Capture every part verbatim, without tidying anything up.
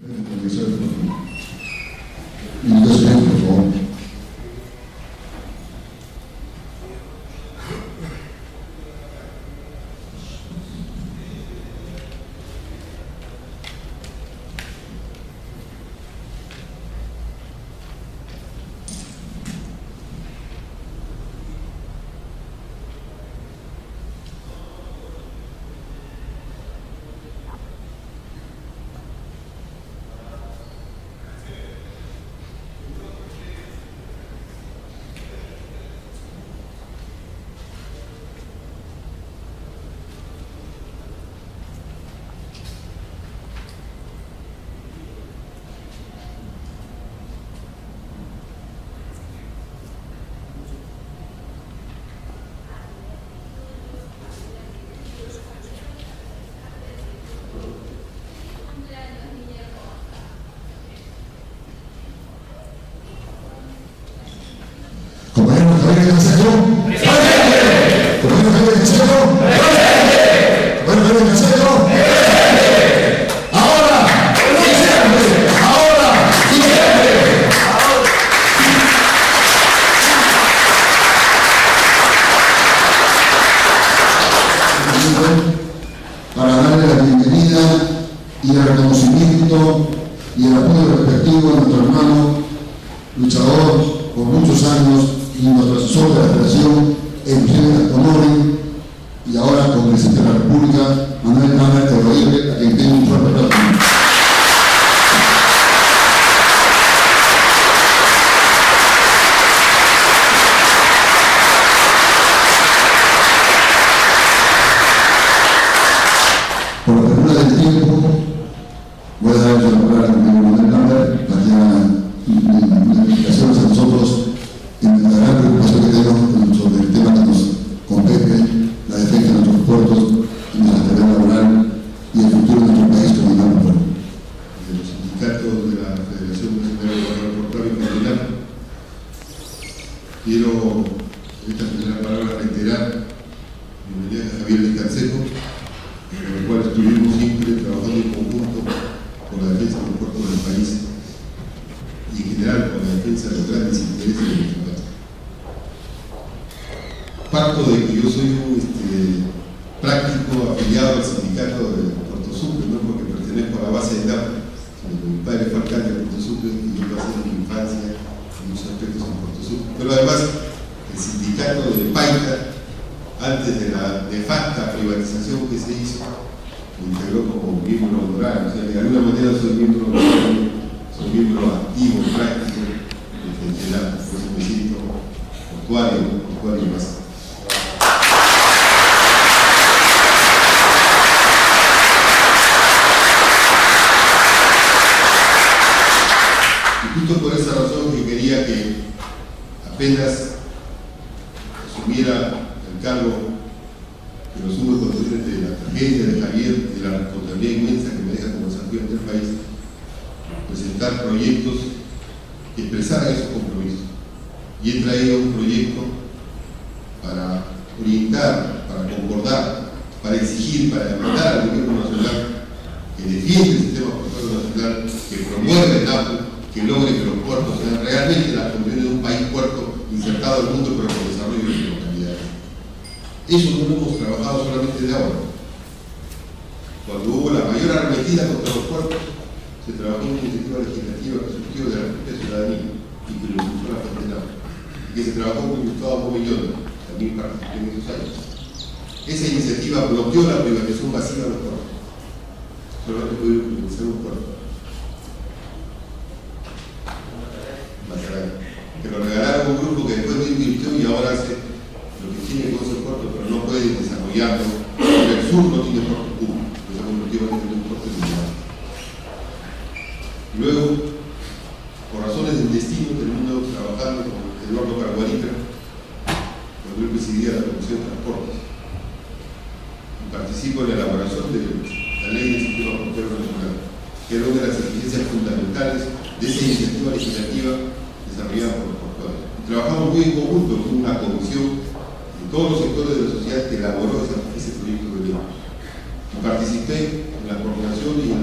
en la coordinación y en la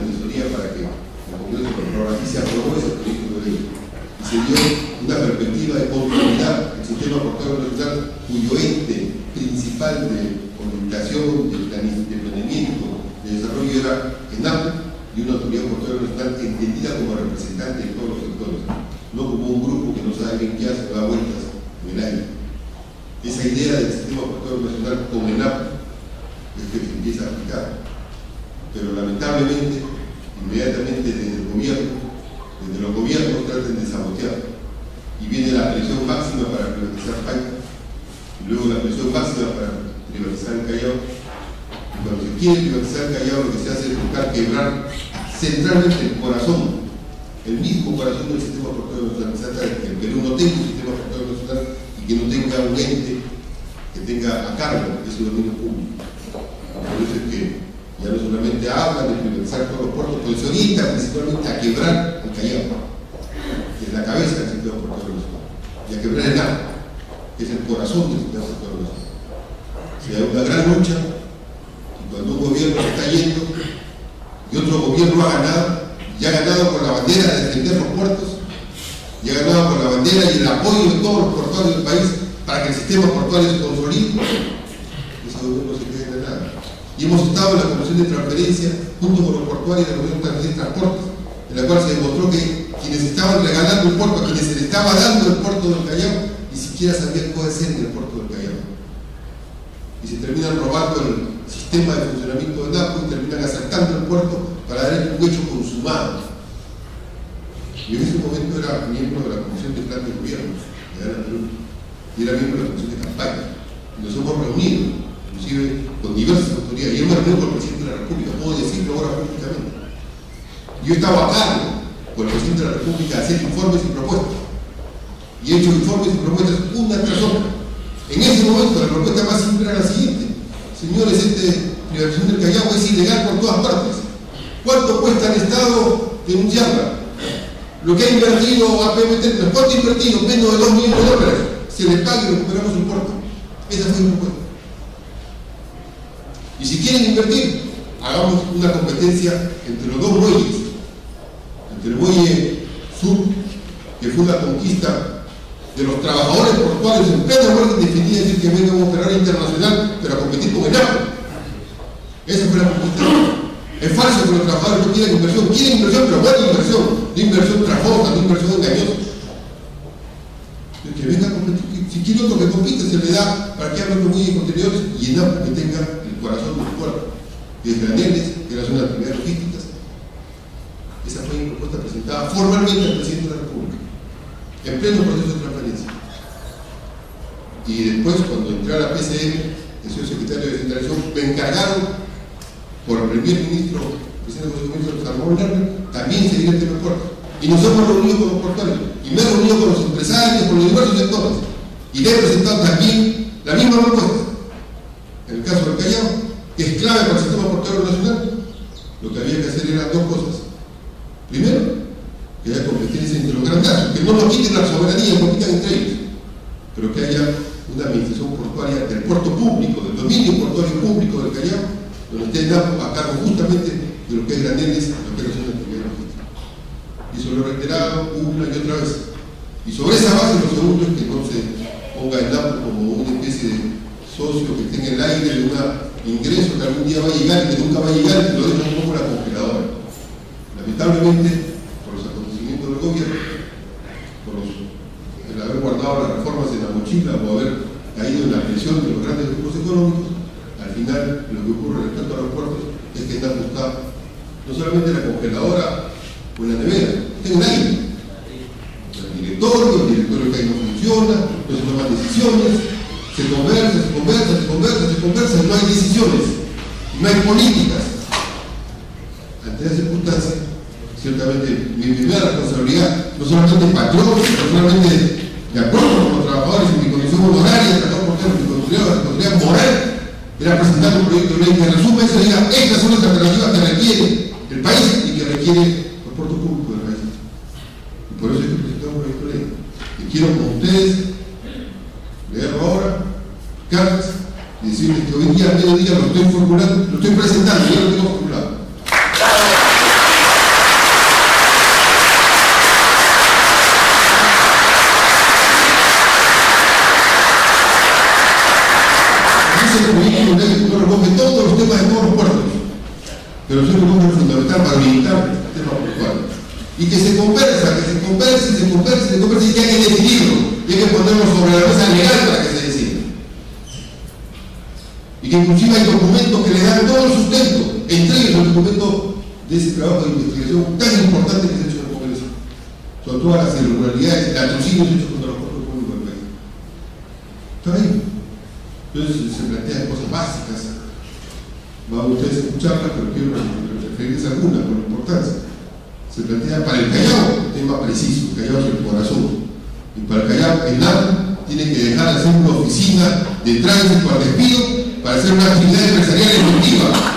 asesoría para que el Congreso aquí se aprobó ese proyecto de ley y se dio una perspectiva de continuidad del sistema portuario regional, cuyo ente principal de comunicación, de planeamiento, de desarrollo era ENAPU, y una autoridad portuaria regional entendida como representante de todos los sectores, no como un grupo que no sabe bien qué hace, da vueltas en el aire. Esa idea del sistema portuario regional como ENAPU es que se empieza a aplicar. Pero lamentablemente, inmediatamente desde el gobierno, desde los gobiernos tratan de sabotear, y viene la presión máxima para privatizar Paita, y luego la presión máxima para privatizar el Callao, y cuando se quiere privatizar el Callao lo que se hace es buscar quebrar centralmente el corazón, el mismo corazón del sistema portuario nacional, que el Perú no tenga un sistema portuario nacional y que no tenga un ente que tenga a cargo ese dominio público. Por eso es que ya no solamente hablan de privatizar todos los puertos, pero se orientan principalmente a quebrar el Callao, que es la cabeza del sistema portuario nacional, y a quebrar el agua, que es el corazón del sistema portuario nacional. Se da una gran lucha, y cuando un gobierno se está yendo y otro gobierno ha ganado, y ha ganado con la bandera de defender los puertos, y ha ganado con la bandera y el apoyo de todos los portuarios del país para que el sistema portuario se consolide, ese gobierno se queda en nada. Y hemos estado en la Comisión de Transferencia junto con los portuarios de la Comisión de Transportes, en la cual se demostró que quienes estaban regalando el puerto, a quienes se le estaba dando el puerto del Callao, ni siquiera sabían cuál es el puerto del Callao. Y se terminan robando el sistema de funcionamiento de ENAPU y terminan asaltando el puerto para dar el hecho consumado. Y en ese momento era miembro de la Comisión de Plan de Gobierno, y era miembro de la Comisión de Campaña. Y nos hemos reunido, inclusive con diversas autoridades, y hemos reunido con el presidente de la República, puedo decirlo ahora públicamente. Yo estaba a cargo con el presidente de la República de hacer informes y propuestas, y he hecho informes y propuestas una tras otra. En ese momento la propuesta más simple era la siguiente: señores, esta privatización del Callao es ilegal por todas partes. ¿Cuánto cuesta el Estado denunciarla? Lo que ha invertido A P M T, ¿cuánto ha invertido? Menos de dos millones de dólares, se les paga y recuperamos el puerto. Esa fue mi propuesta. Y si quieren invertir, hagamos una competencia entre los dos muelles, entre el muelle sur, que fue la conquista de los trabajadores portuarios en plena orden definida, es decir, que venga un operador internacional, pero a competir con el agua. Esa fue la conquista. Es falso que los trabajadores no quieran inversión, quieren inversión, pero buena inversión, no inversión trafosa, no inversión engañosa. El que venga a competir, si quiere otro que compita, se le da para que hagan los muelles contenedores y el agua que tenga corazón del puerto, desde Graneles, que era una de las actividades logísticas. Esa fue mi propuesta presentada formalmente al presidente de la República, en pleno proceso de transparencia. Y después, cuando entré a la P C M, el señor secretario de Centralización, me encargaron por el primer ministro, el presidente del Consejo de Ministros, Salvador Lerner, también seguir el tema del puerto. Y nos hemos reunido con los portuarios, y me he reunido con los empresarios, con los diversos sectores, y le he presentado también la misma propuesta. En el caso del Callao, que es clave para el sistema portuario nacional, lo que había que hacer eran dos cosas. Primero, que haya competencia entre los grandes, que no nos quiten la soberanía, no quiten entre ellos, pero que haya una administración portuaria del puerto público, del dominio portuario público del Callao, donde esté dando a cargo justamente de lo que es Graneles, lo que es la actividad logística. Y eso lo he reiterado una y otra vez. Y sobre esa base, lo segundo es que no se ponga el DAMP como una especie de socio que esté en el aire de un ingreso que algún día va a llegar y que nunca va a llegar, y que lo deja un poco la congeladora. Lamentablemente, por los acontecimientos del gobierno, por los, el haber guardado las reformas en la mochila o haber caído en la presión de los grandes grupos económicos, al final lo que ocurre respecto a los puertos es que está ajustada no solamente la congeladora o la nevera, está en el aire. El directorio, el directorio que ahí no funciona, no se toman decisiones. Se conversa, se conversa, se conversa, se conversa, no hay decisiones, no hay políticas. Ante esas circunstancias, ciertamente mi primera responsabilidad, no solamente de patrón, no solamente de acuerdo con los trabajadores en mi condición honoraria, tratado por ser mi responsabilidad moral, era presentar un proyecto de ley que resume eso y diga, estas son las alternativas que requiere el país y que requiere el puerto público del país. Y por eso es que presentamos un proyecto de ley. Y quiero con ustedes leerlo ahora, cartas, y decirles que hoy día, al mediodía, lo estoy formulando, lo estoy presentando, ya lo tengo formulado. hice el proyecto de ley que recoge todos los temas de todos los puertos, pero es un número fundamental para limitar el tema portuario. Y que se conversa, que se converse, se converse, se converse, y que hay que definirlo, y hay que ponerlo sobre la mesa legal para que se decida. Y que inclusive hay documentos que le dan todo el sustento, entre ellos el documento de ese trabajo de investigación tan importante que se ha hecho en el Congreso, sobre todas las irregularidades, latrocinios hechos contra los cuerpos públicos del país. Está ahí. Entonces se plantean cosas básicas. Van a ustedes a escucharlas, pero quiero referirles algunas con importancia. Se plantea para el Callao, un tema preciso, el Callao es el corazón. Y para el Callao, el ENAPU tiene que dejar de ser una oficina de tránsito al despido para ser una actividad empresarial efectiva.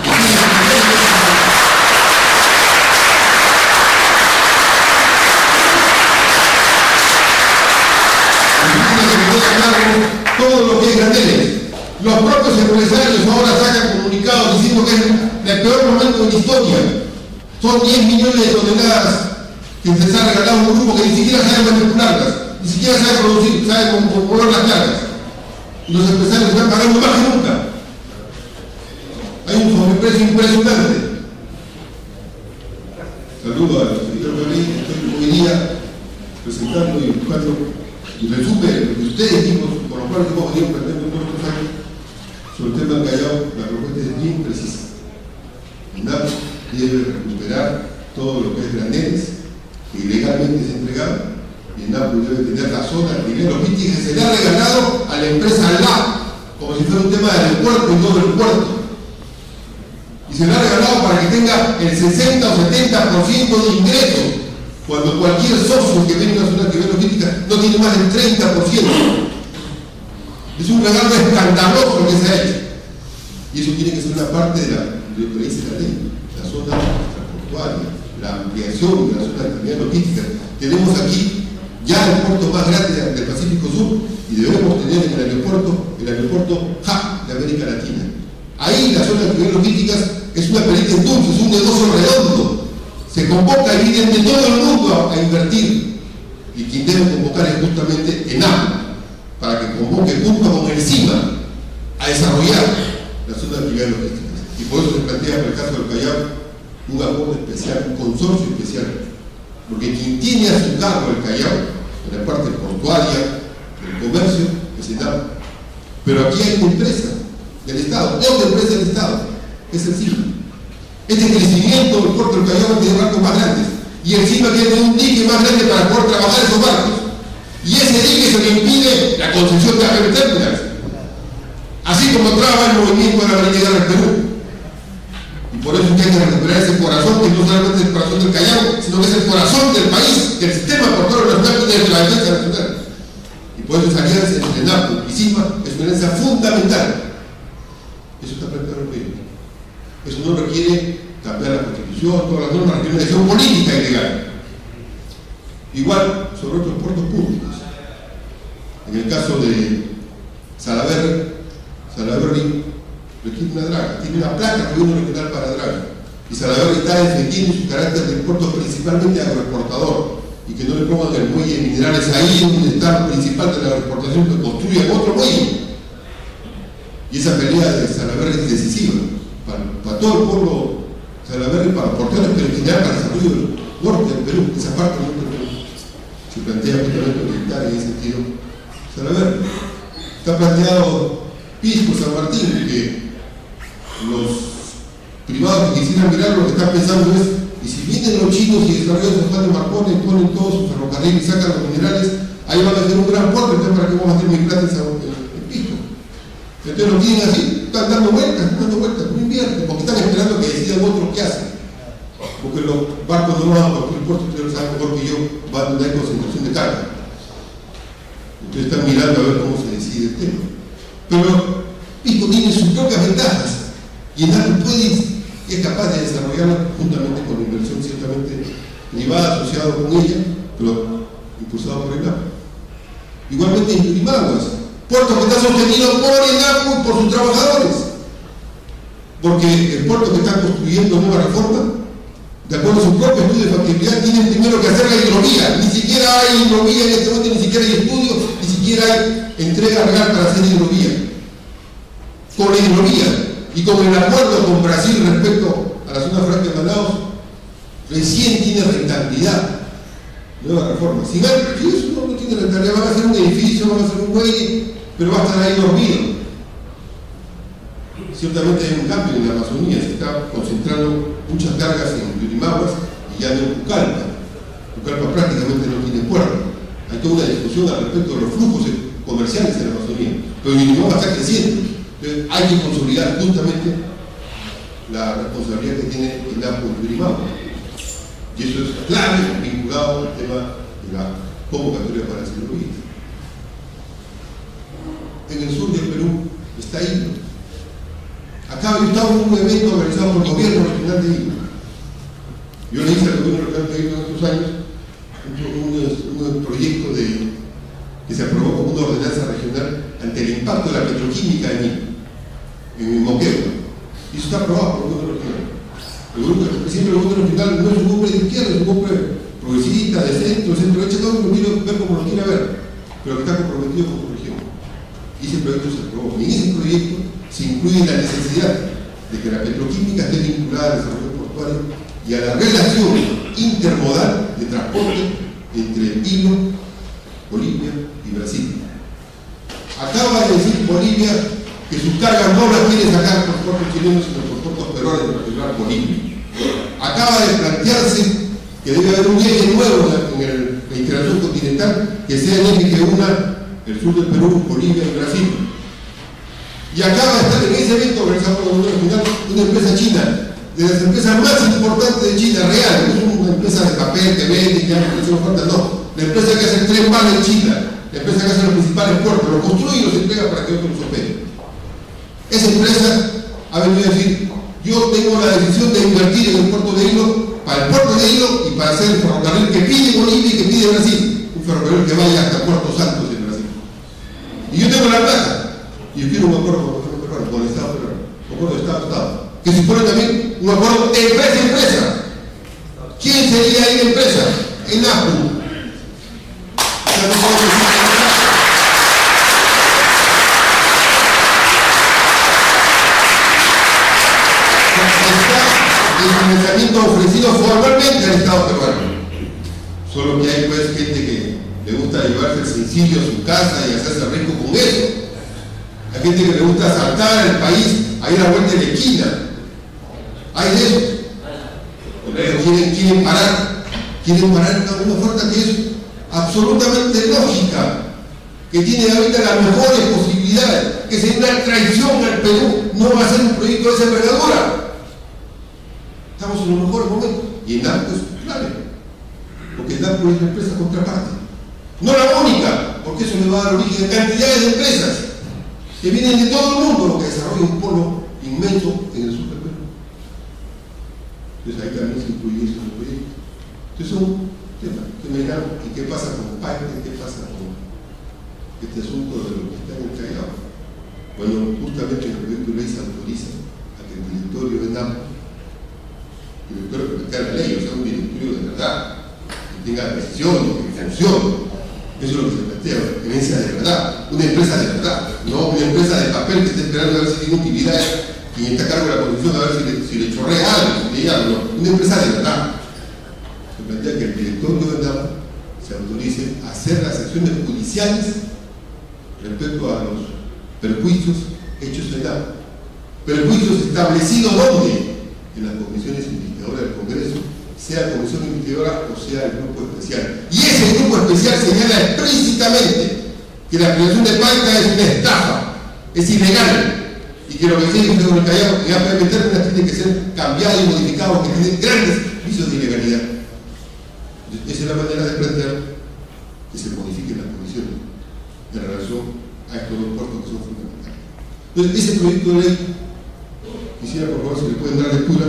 Todo lo que es grandeles. Los propios empresarios ahora sacan comunicados diciendo que es el peor momento de la historia. Son diez millones de toneladas que se les ha regalado a un grupo que ni siquiera sabe manipularlas, ni siquiera sabe producir, sabe controlar las cargas. Y los empresarios están pagando más que nunca. Hay un sobreprecio impresionante. Saludo al señor Manuel, estoy hoy día presentando y buscando y resumen lo que ustedes dijimos, por lo cual hemos podido perder nuestros años sobre el tema del Callao. La propuesta es bien precisa. ENAPU debe recuperar todo lo que es graneles que ilegalmente se entregaron, y ENAPU debe tener la zona de nivel logística que se le ha regalado a la empresa L A, como si fuera un tema del puerto y todo el puerto, y se le ha regalado para que tenga el sesenta o setenta por ciento de ingresos, cuando cualquier socio que venga a una actividad logística no tiene más del treinta por ciento. Es un regalo escandaloso que se ha hecho. Y eso tiene que ser una parte de, la, de lo que dice la ley, la zona transportuaria, la ampliación de la zona de actividad logística. Tenemos aquí ya el puerto más grande del Pacífico Sur y debemos tener en el aeropuerto, el aeropuerto Hub de América Latina. Ahí la zona de actividad logística es una pelita en dulce, es un negocio redondo. Se convoca el líder de todo el mundo a invertir, y quien debe convocar es justamente ENAPU, para que convoque junto con el CIMA a desarrollar la zona de actividad logística. Y por eso se plantea en el caso del Callao un acuerdo especial, un consorcio especial, porque quien tiene a su cargo el Callao en la parte portuaria, el comercio, es ENAPU. Pero aquí hay una empresa del Estado, otra empresa del Estado, es el CIMA. Este crecimiento del puerto del Callao tiene barcos más grandes, y el CIMA tiene un dique más grande para poder trabajar esos barcos, y ese dique se le impide la concesión de A P P Terminals, así como traba el movimiento de la variedad del Perú. Y por eso es que hay que recuperar ese corazón, que no solamente es el corazón del Callao, sino que es el corazón del país, del sistema portuario nacional y de la defensa nacional. Y por eso esa alianza entre ENAPU y CIMA es una alianza fundamental. Eso está planteado en el país. Eso no requiere cambiar la constitución, todas las normas, requiere una decisión política y legal. Igual sobre otros puertos públicos. En el caso de Salaverry, Salaverry requiere una draga, tiene una placa que uno regional para draga. Y Salaverry está defendiendo su carácter de puerto principalmente agroexportador, y que no le pongan el muelle de minerales ahí, donde está principal de la exportación, que construye otro muelle. Y esa pelea de Salaverry es decisiva. Para, para todo el pueblo Salaverry, para porteros, pero en general para el desarrollo del norte del Perú, esa parte del norte del Perú. Se plantea justamente oriental en ese sentido Salaverry. Está planteado Pisco, San Martín, que los privados que quisieran mirar lo que están pensando es, y si vienen los chinos y desarrollan San Juan de Marconi, ponen todos sus ferrocarriles y sacan los minerales, ahí van a tener un gran puerto, entonces para qué vamos a hacer migrantes en Pisco. Entonces los tienen así, están dando vueltas, dando vueltas, no invierten, porque están esperando que decidan otros qué hacen. Porque los barcos no van a construir puertos, ustedes lo saben mejor que yo, van a tener concentración de carga. Ustedes están mirando a ver cómo se decide el tema. Pero Pisco tiene sus propias ventajas, y ENAPU puede, es capaz de desarrollarla juntamente con la inversión ciertamente privada, asociada con ella, pero impulsada por ENAPU. Igualmente en Yurimaguas, puerto que está sostenido por ENAPU y por sus trabajadores, porque el puerto que está construyendo Nueva Reforma, de acuerdo a su propio estudio de factibilidad, tienen primero que hacer la hidrovía. Ni siquiera hay hidrovía en este momento, ni siquiera hay estudios, ni siquiera hay entrega real para hacer hidrovía. Con minoría, y como el acuerdo con Brasil respecto a la zona franca de Manaus recién tiene rentabilidad, nueva reforma. Si eso no, no tiene rentabilidad, van a hacer un edificio, van a hacer un muelle, pero va a estar ahí dormido. Ciertamente hay un cambio en la Amazonía, se está concentrando muchas cargas en Yurimaguas y ya no en Pucalpa. Pucalpa prácticamente no tiene puerto. Hay toda una discusión al respecto de los flujos comerciales en la Amazonía, pero Yurimaguas está creciendo. Entonces hay que consolidar justamente la responsabilidad que tiene el ENAPU en Yurimaguas. Y eso es clave, vinculado al tema de la convocatoria para el siglo veinte. En el sur del Perú está Ilo. Acá está un evento organizado por el gobierno regional de Ilo. Yo le hice al gobierno regional de Ilo hace unos años un, un proyecto de, que se aprobó como una ordenanza regional ante el impacto de la petroquímica en Ilo, en Moquegua. Y eso está aprobado por el gobierno regional. El presidente del gobierno regional no es un hombre de izquierda, es un hombre progresista, de centro, centro derecha, todo lo quiero ver como lo quiera ver, pero que está comprometido con su región. Y ese proyecto se aprobó. Y ese proyecto se incluye la necesidad de que la petroquímica esté vinculada al desarrollo portuario y a la relación intermodal de transporte entre Ilo, Bolivia y Brasil. Acaba de decir Bolivia que sus cargas no las quiere sacar por puertos chilenos sino por puertos peruanos, en particular Bolivia. Acaba de plantearse que debe haber un eje nuevo en, el, en la integración continental que sea el eje que una el sur del Perú, Bolivia y Brasil. Y acaba de estar en ese evento organizado por el gobierno regional una empresa china, de las empresas más importantes de China, real, no es una empresa de papel, que vende, que hace los faltas, no. La empresa que hace el tren vale en China, la empresa que hace los principales puertos, lo construye y los entrega para que otros los operen. Esa empresa ha venido a decir: yo tengo la decisión de invertir en el puerto de Ilo, para el puerto de Ilo y para hacer el ferrocarril que pide Bolivia y que pide Brasil, un ferrocarril que vaya hasta Puerto Santos en Brasil. Y yo tengo la plata. Y yo quiero un acuerdo con el peruano, con el Estado peruano, un acuerdo de Estado-Estado, que supone también un acuerdo empresa-empresa. ¿Quién sería ahí empresa? ENAPU. O sea, no podemos decir que está el financiamiento ofrecido formalmente al Estado peruano. Solo que hay pues gente que le gusta llevarse el sencillo a su casa y hacerse rico con eso. Hay gente que le gusta asaltar el país, hay una vuelta de la esquina. Hay de eso. Pero quieren, quieren parar, quieren parar una oferta que es absolutamente lógica, que tiene ahorita las mejores posibilidades, que sería una traición al Perú, no va a ser un proyecto de esa envergadura. Estamos en los mejores momentos. Y el ENAPU es clave, porque el ENAPU es la empresa contraparte. No la única, porque eso le va a dar origen a cantidades de empresas que vienen de todo el mundo, lo que desarrolla un polo inmenso en el sur del Perú. Entonces ahí también se incluye eso en el proyecto. Entonces es un tema que me dirán, ¿y qué pasa con Paine? ¿Qué pasa con este asunto de lo que está en el Callao? Bueno, justamente el proyecto de ley se autoriza a que el directorio de ENAPU, el directorio que aplica la ley, o sea, un directorio de verdad, que tenga decisiones, que funcione. Eso es lo que se plantea, una empresa de verdad, una empresa de verdad, no una empresa de papel que está esperando a ver si tiene utilidad y está a cargo de la corrupción, a ver si le, si le chorrea algo, si le algo, no. Una empresa de verdad. Se plantea que el director de verdad se autorice a hacer las acciones judiciales respecto a los perjuicios hechos en la perjuicios establecidos ¿dónde? En las comisiones investigadoras del Congreso, sea la comisión investigadora o sea el grupo especial. Y ese grupo especial señala explícitamente que la creación de banca es una estafa, es ilegal, y que lo que tiene que ser con el Callao, que va a permitir, tiene que ser cambiado y modificado, que tiene grandes vicios de ilegalidad. Esa es la manera de plantear que se modifiquen las condiciones en relación a estos dos puertos que son fundamentales. Entonces, ese proyecto de ley, quisiera por favor si le pueden dar lectura,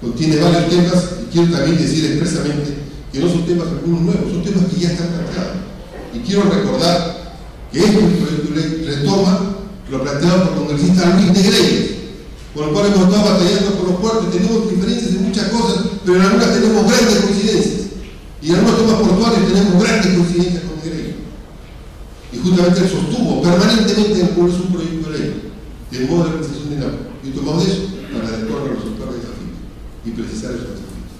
contiene varios temas. Quiero también decir expresamente que no son temas algunos nuevos, son temas que ya están planteados. Y quiero recordar que este proyecto de ley retoma lo planteado por el congresista Luis Negreiros, con el cual hemos estado batallando por los puertos, tenemos diferencias en muchas cosas, pero en algunas tenemos grandes coincidencias. Y en algunos temas portuarios tenemos grandes coincidencias con Negreiros. Y justamente él sostuvo permanentemente en el Congreso un proyecto de ley de modo de realización general e incomodes para adecuar los resultados de desafíos y precisar esos desafíos.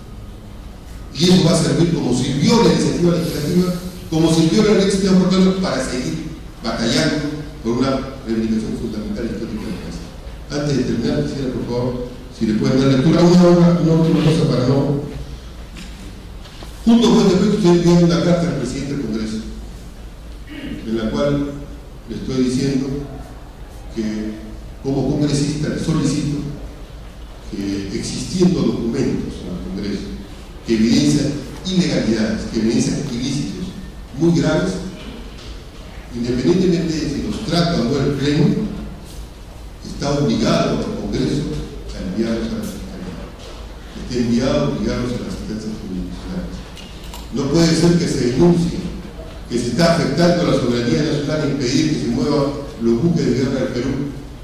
Y eso va a servir, como sirvió la iniciativa legislativa, como sirvió la ley de para seguir batallando por una reivindicación fundamental histórica de la casa. Antes de terminar, quisiera, por favor, si le pueden dar lectura, una, una última cosa para no. Junto con este proyecto, estoy enviando una carta al presidente del Congreso, en la cual le estoy diciendo que, como congresista, le solicito que, existiendo documentos en el Congreso que evidencian ilegalidades, que evidencian ilícitos muy graves, independientemente de si los trata o no el Pleno, está obligado al Congreso a enviarlos a la Fiscalía, está enviado a obligarlos a las instancias jurisdiccionales. No puede ser que se denuncie que se está afectando la soberanía nacional e impedir que se muevan los buques de guerra del Perú,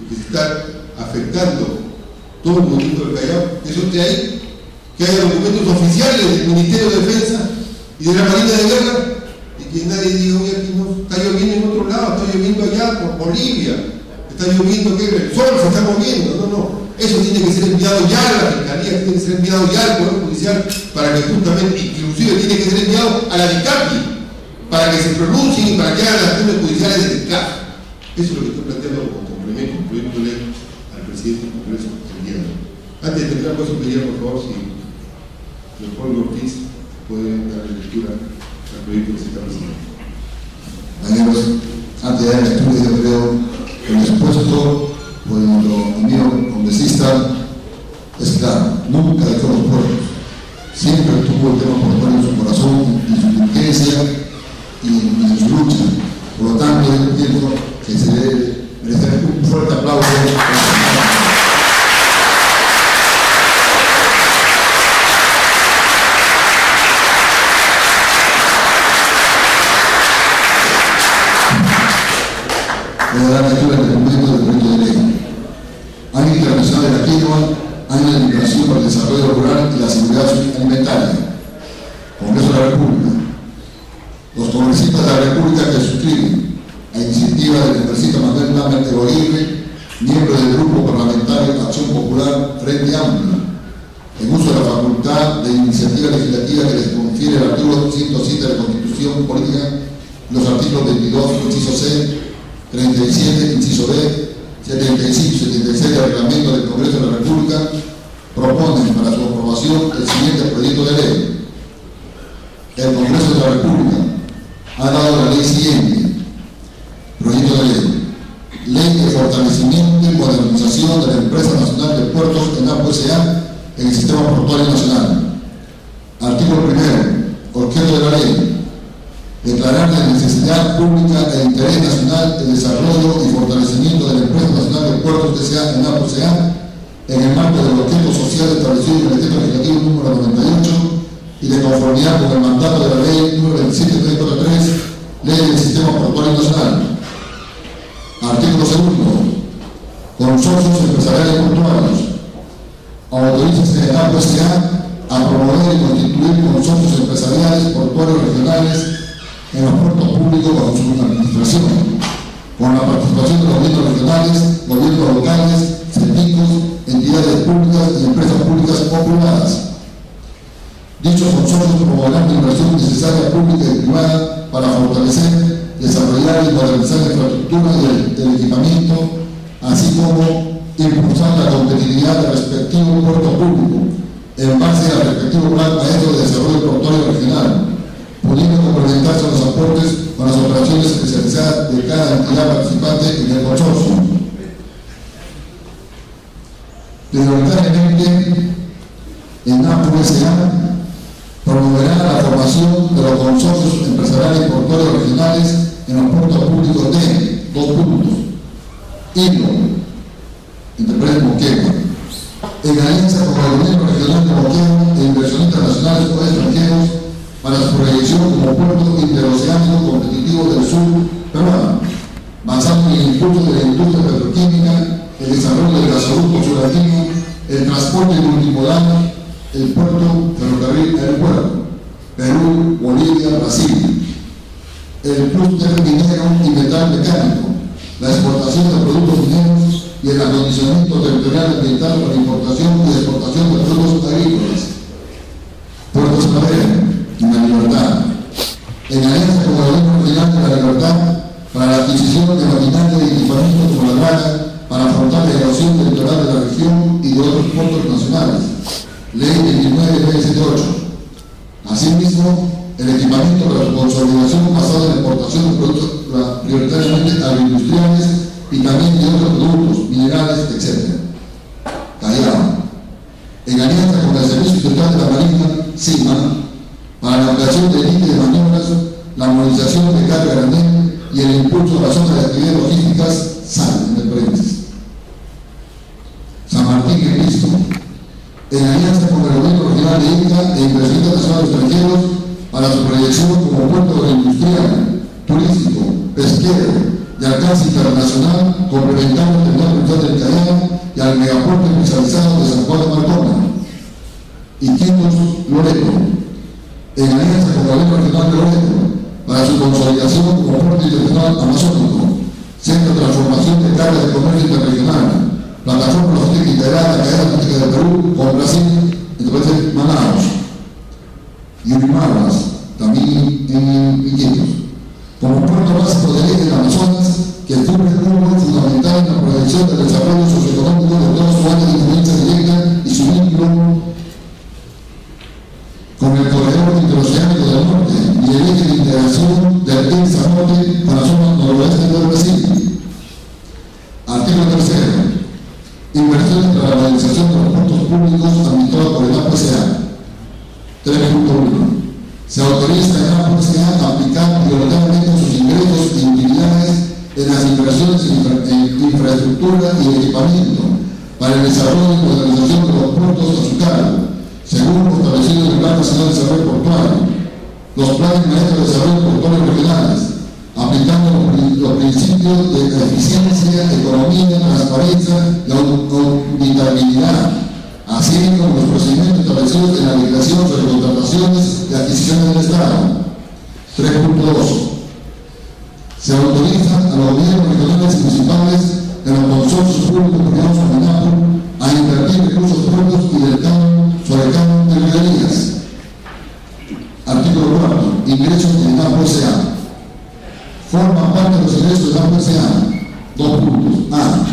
y que se está afectando todo el movimiento del Callao, eso que hay, que haya documentos oficiales del Ministerio de Defensa y de la Marina de Guerra, y que nadie diga, oye, aquí no, está lloviendo en otro lado, está lloviendo allá por Bolivia, está lloviendo, que el sol se está moviendo, no, no, eso tiene que ser enviado ya a la Fiscalía, tiene que ser enviado ya al Poder Judicial, para que justamente, inclusive tiene que ser enviado a la DICAPI, para que se pronuncien y para que hagan las acciones judiciales del D I C A P I. Eso es lo que estoy planteando como complemento, como proyecto de ley al presidente del Congreso el día de hoy. Antes de terminar, pues, pedir por favor si el Juan Ortiz puede darle lectura al proyecto que se está presentando. Amigos, antes de dar lectura, yo creo que el expuesto por nuestro amigo congresista es claro, nunca dejó los pueblos, siempre tuvo el tema portuario en su corazón y su inteligencia y en su lucha. Por lo tanto, yo entiendo que se debe merecer un fuerte aplauso. Voy a dar lectura del documento del proyecto de ley. Año Internacional de la Quinoa, Año de la Migración para el Desarrollo Rural y la Seguridad Alimentaria. Congreso de la República. Los congresistas de la República que suscriben a iniciativa del congresista Manuel Dammert miembro del Grupo Parlamentario Acción Popular Frente Amplio, en uso de la facultad de iniciativa legislativa que les confiere el artículo ciento siete de la Constitución Política, los artículos veintidós, inciso C, treinta y siete, inciso B, setenta y cinco y setenta y seis del Reglamento del Congreso de la República, proponen para su aprobación el siguiente proyecto de ley. El Congreso de la República ha dado la ley siguiente, proyecto de ley, ley de fortalecimiento y modernización de la empresa nacional de puertos ENAPU S A en el sistema portuario nacional. Artículo primero, objeto de la ley, declarar de necesidad pública e interés nacional el desarrollo y fortalecimiento de la empresa nacional de puertos S A ENAPU S A en el marco del objeto social establecido en el decreto legislativo número noventa y ocho y de conformidad con el mandato de la ley número veintisiete mil trescientos cuarenta y tres, ley del sistema portuario nacional. Artículo segundo, consorcios empresariales portuarios, autorízase ENAPU S A a promover y constituir consorcios empresariales portuarios regionales en los puertos públicos bajo su administración, con la participación de los gobiernos regionales, gobiernos locales, C E P I C O S, entidades públicas y empresas públicas o privadas. Dichos consorcios promoverán la inversión necesaria pública y privada para fortalecer, desarrollar y modernizar la infraestructura y el equipamiento, así como impulsar la competitividad del respectivo puerto público en base al respectivo plan maestro de desarrollo portuario regional, pudiendo complementarse los aportes con las operaciones especializadas de cada entidad participante en el consorcio. Prioritariamente, ENAPU S A promoverá la formación de los consorcios empresariales portuarios regionales en los puertos públicos de dos puntos. Ilo, Interprete Moquegua, en alianza con el gobierno regional de Moquegua e inversionistas nacionales o extranjeros para su proyección como puerto interoceánico competitivo del sur peruano, basado en el impulso de la industria petroquímica, el desarrollo del gasoducto suratino, el transporte multimodal, el puerto, ferrocarril, aeropuerto, Perú, Bolivia, Brasil, el clúster minero y metal mecánico, la exportación de productos mineros, y el acondicionamiento territorial ambiental para importación y exportación de productos agrícolas. Puerto Salaverry y La Libertad, en alianza con el gobierno regional de La Libertad para la adquisición de maquinaria y equipamientos como la draga para afrontar la erosión territorial de la región y de otros puertos nacionales, ley veintinueve mil novecientos setenta y ocho. Asimismo, el equipamiento para la consolidación basado en la importación de productos prioritariamente agroindustriales y también de otros productos, minerales, etcétera. Callao, en alianza con el Servicio Central de la Marina, CIMA, para la ampliación de líneas de maniobras, la modernización de carga grande y el impulso a las zonas de actividades logísticas, S A L, en el paréntesis. San Martín y Pisco, en alianza con el Gobierno Regional de Ica e Inversión Internacional de Extranjeros para su proyección como puerto industrial, turístico, pesquero, de alcance internacional, complementando el Terminal Industrial del Callao y al megapuerto especializado de San Juan de Marcona. Iquitos, Loreto, en alianza con el Gobierno Regional de Loreto, para su consolidación como puerto internacional amazónico, centro de transformación de cargas de comercio interregional, plataforma logística integrada de la cadena logística de Perú con Brasil, entonces Manaus. Yurimaguas, también en Iquitos, como puerto básico de ley del Amazonas, que cumple un rol fundamental en la proyección del desarrollo socioeconómico de toda su área de influencia directa y su vínculo con el corredor interoceánico del norte y el eje de integración del densa norte con la zona noroeste de Brasil. Artículo tercero. Inversiones para la realización de los puertos públicos administrados por el E N A P U. tres punto uno. Se autoriza a la P C M a aplicar prioritariamente sus ingresos y utilidades en las inversiones en, infra en infraestructura y equipamiento para el desarrollo y modernización de los puertos a su cargo, según lo establecido en el Plan Nacional de Desarrollo Portuario, los planes maestros de desarrollo portuario regionales, aplicando los, los principios de eficiencia, economía, transparencia y auditabilidad, así como los procedimientos establecidos en la legislación sobre contrataciones y adquisiciones del Estado. tres punto dos. Se autoriza a los gobiernos regionales y municipales de los consorcios públicos privados de ENAPU a invertir recursos propios y del canon sobre el canon de regalías. Artículo cuatro. Ingresos de ENAPU S A. Forma parte de los ingresos de ENAPU S A. Dos puntos. A.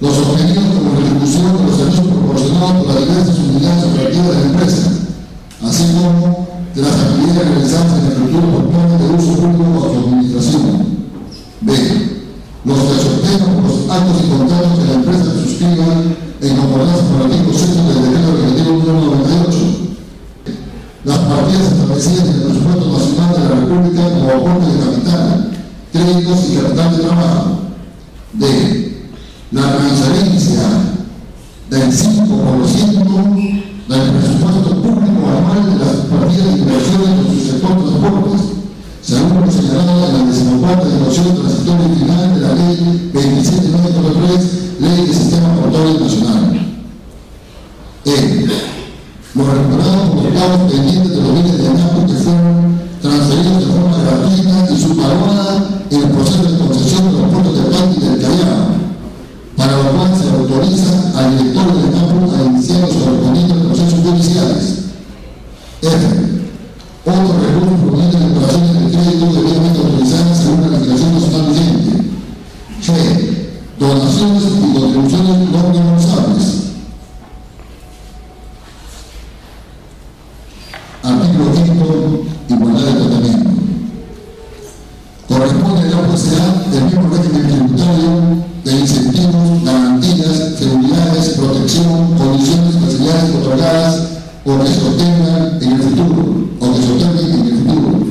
Los objetivos como retribución de los servicios proporcionados por las diversas unidades operativas de la empresa, así como de las actividades realizadas en el futuro por planes de uso público o su administración. B. Los que se obtengan por los actos y contratos que la empresa suscriba en concordancia con el artículo seis del decreto legislativo número noventa y ocho. Las partidas establecidas en el presupuesto nacional de la República como aportes de capital, créditos y capital de trabajo. D. La transferencia del cinco por ciento del presupuesto público anual de las partidas de inversiones en sus sectores de transportes, según lo señalado en la decimocuarta evaluación transitoria y final de la Ley veintisiete mil novecientos cuarenta y tres, Ley del Sistema Portuario Nacional. E. Los recuperados por los pagos pendientes de los bienes de ENAPU que fueron transferidos de forma gratuita y subvaluada en el proceso de concesión de los puertos de Pucalpa y del Callao, para lo cual se autoriza al director de ENAPU a iniciar los correspondientes procesos judiciales. F. Otros recursos provenientes de operaciones de crédito debidamente autorizadas según la legislación nacional vigente. G. Donaciones y contribuciones no reembolsables. Artículo cinco. Igualdad de tratamiento. Corresponde a la O S A el mismo régimen tributario de incentivos, garantías, seguridades, protección, condiciones, facilidades otorgadas o que se obtengan en el futuro, o que se obtengan en el futuro,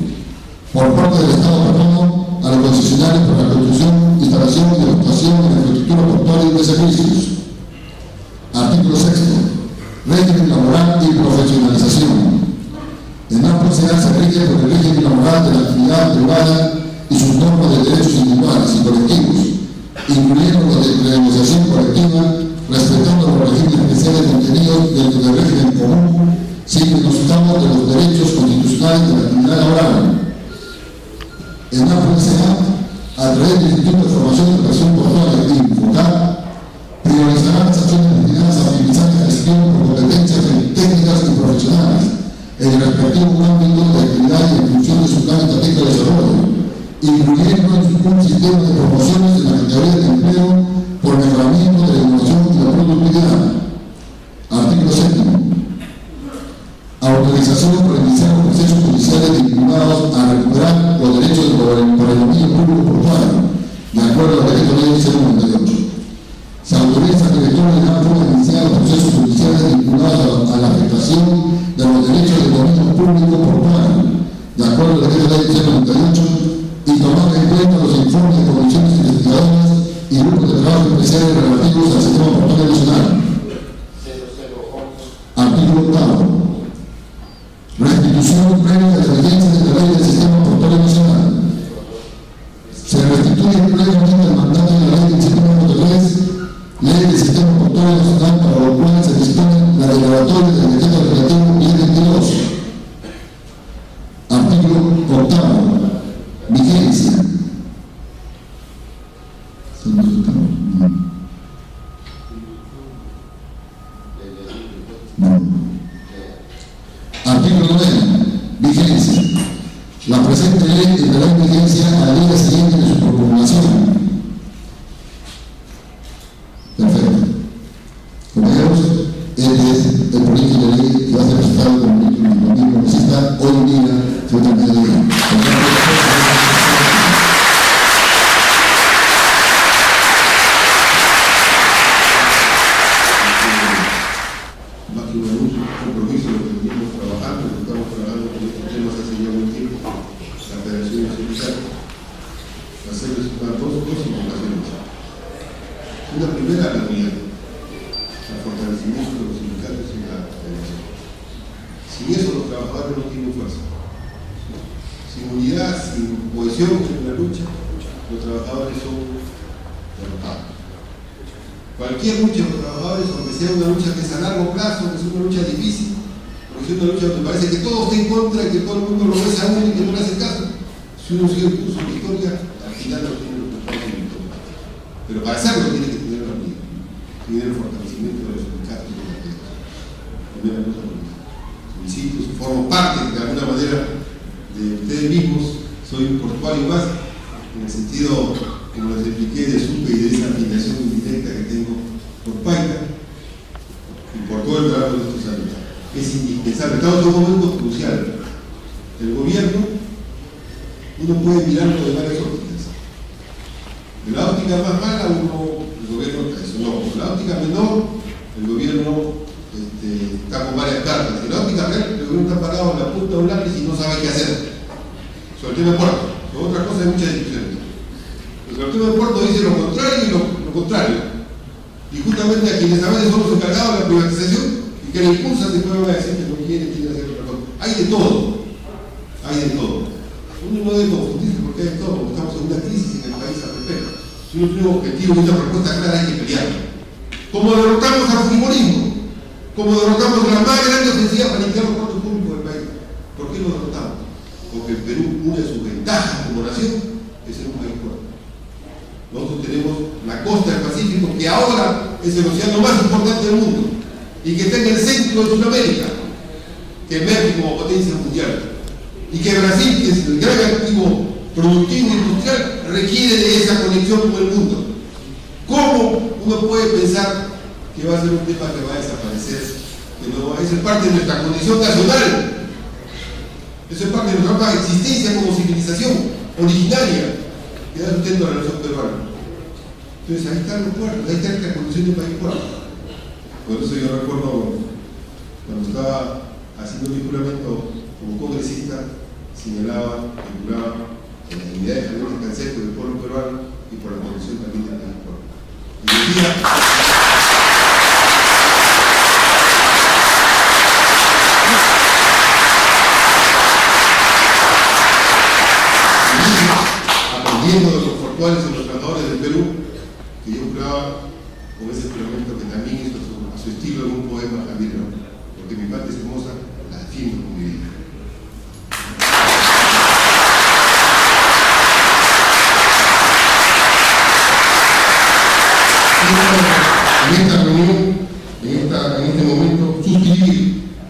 por parte del Estado peruano a los concesionarios para la construcción, instalación y explotación de la infraestructura portuaria y de servicios. Artículo sexto. Régimen laboral y profesionalización. ENAPU S A se rige por el régimen laboral de la actividad privada y sus normas de derechos individuales y colectivos, incluyendo la negociación colectiva, respetando los regímenes especiales contenidos dentro del régimen común, sin menoscabo de los derechos constitucionales de la actividad laboral. ENAPU S A, a través del Instituto de Formación de Educación Portuaria y Infocar, llamados a recuperar los derechos por el, por el dominio público portuario, de acuerdo al decreto ley ciento noventa y ocho. Se autoriza que el director de ENAPU iniciar los procesos judiciales vinculados a, a la afectación de los derechos del dominio público portuario, de acuerdo al decreto ley ciento noventa y ocho, y tomar en cuenta los informes de comisiones investigadoras y grupos de trabajo especiales relativos al sistema portuario nacional. Artículo octavo. Restitución plena de exigencias de la ley del sistema portuario nacional. Se restituye plenamente el mandato de la ley del sistema tres, ley del sistema portuario nacional, para lo cual se dispone la declaratoria del decreto legislativo mil veintidós. Artículo octavo. Vigencia. Artículo nueve. Vigencia. La presente ley tendrá vigencia al día siguiente de su promulgación. Perfecto. Compañeros, este es el proyecto de ley que va a ser presentado por el Partido Comunista hoy en día frente al mediodía.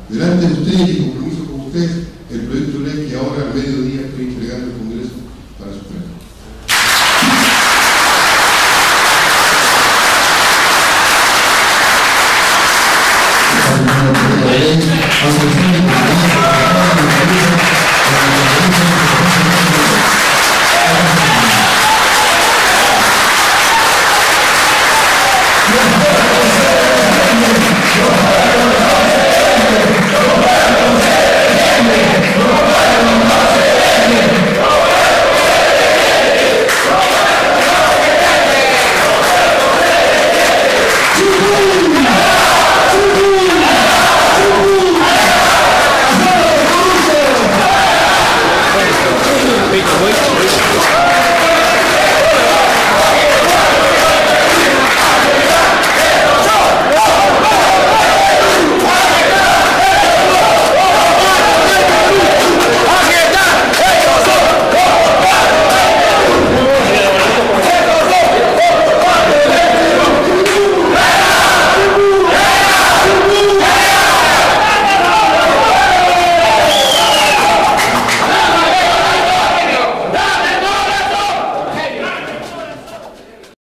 Delante de ustedes y compromiso con ustedes, el proyecto de ley que ahora al mediodía estoy entregando con